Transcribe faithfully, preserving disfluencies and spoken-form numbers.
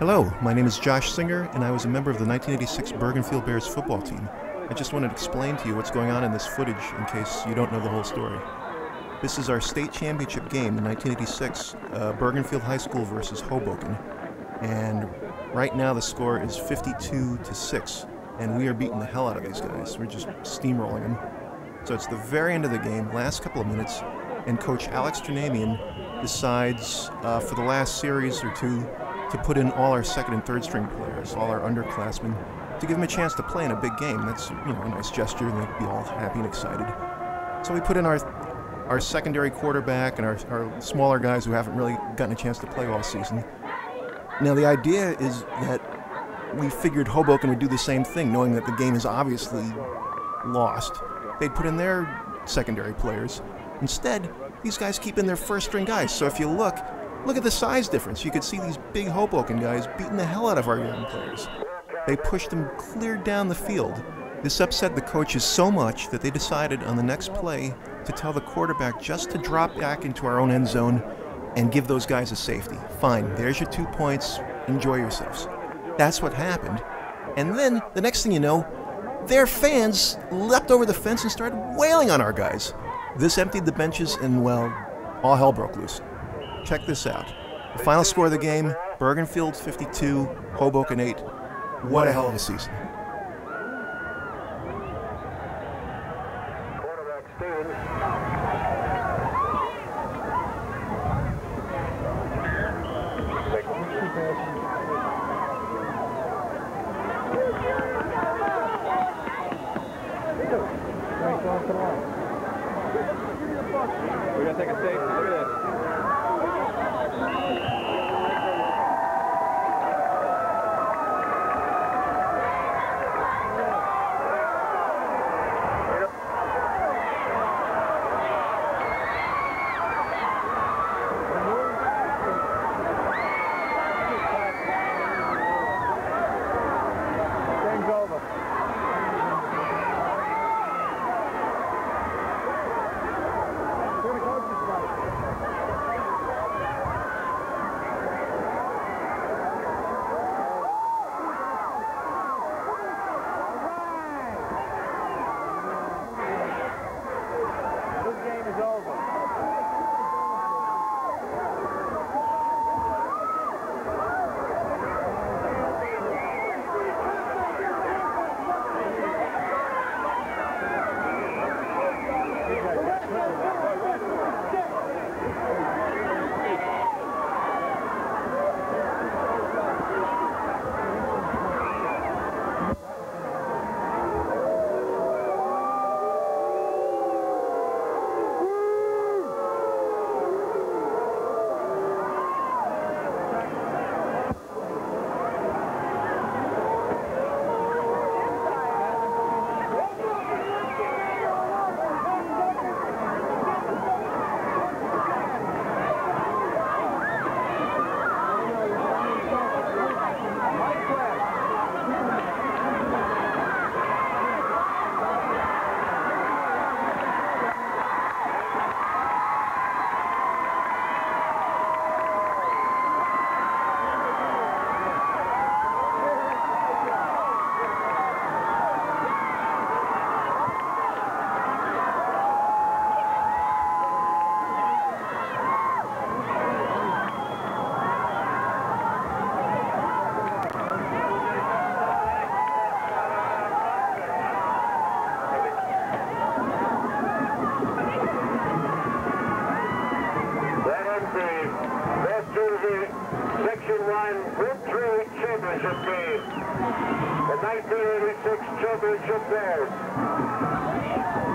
Hello, my name is Josh Singer, and I was a member of the nineteen eighty-six Bergenfield Bears football team. I just wanted to explain to you what's going on in this footage in case you don't know the whole story. This is our state championship game in nineteen eighty-six, uh, Bergenfield High School versus Hoboken. And right now the score is fifty-two to six, and we are beating the hell out of these guys. We're just steamrolling them. So it's the very end of the game, last couple of minutes, and Coach Alex Ternamian decides uh, for the last series or two to put in all our second and third string players, all our underclassmen, to give them a chance to play in a big game. That's, you know, a nice gesture, and they'd be all happy and excited. So we put in our our secondary quarterback and our, our smaller guys who haven't really gotten a chance to play all season. Now the idea is that we figured Hoboken would do the same thing, knowing that the game is obviously lost. They'd put in their secondary players. Instead, these guys keep in their first string guys. So if you look, Look at the size difference. You could see these big Hoboken guys beating the hell out of our young players. They pushed them clear down the field. This upset the coaches so much that they decided on the next play to tell the quarterback just to drop back into our own end zone and give those guys a safety. Fine, there's your two points, enjoy yourselves. That's what happened. And then, the next thing you know, their fans leapt over the fence and started wailing on our guys. This emptied the benches and, well, all hell broke loose. Check this out. The final score of the game, Bergenfield fifty-two, Hoboken eight. What a hell of a season. We're going to take a safe. Look at this. The nineteen eighty-six championship Bears.